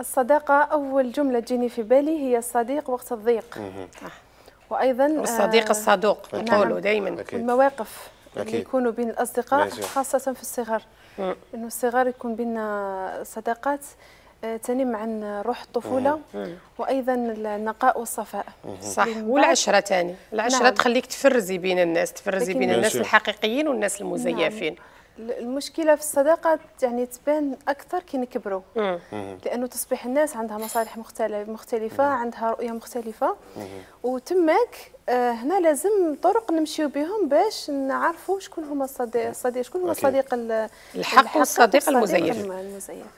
الصداقة أول جملة تجيني في بالي هي الصديق وقت الضيق. وأيضا الصديق الصدوق نقولوا دائما. المواقف اللي يكونوا بين الأصدقاء خاصة في الصغار، إنه الصغار يكون بيننا صداقات تنم عن روح الطفولة وأيضا النقاء والصفاء. صح، والعشرة تاني، العشرة نعم. تخليك تفرزي بين الناس، تفرزي بين الناس الحقيقيين والناس المزيفين. نعم. المشكله في الصداقه يعني تبان اكثر كي نكبروا، لانه تصبح الناس عندها مصالح مختلفه، عندها رؤيه مختلفه، وتماك هنا لازم طرق نمشيو بهم باش نعرفوا شكون هما الصديق، شكون هو الصديق الحق والصديق المزيف.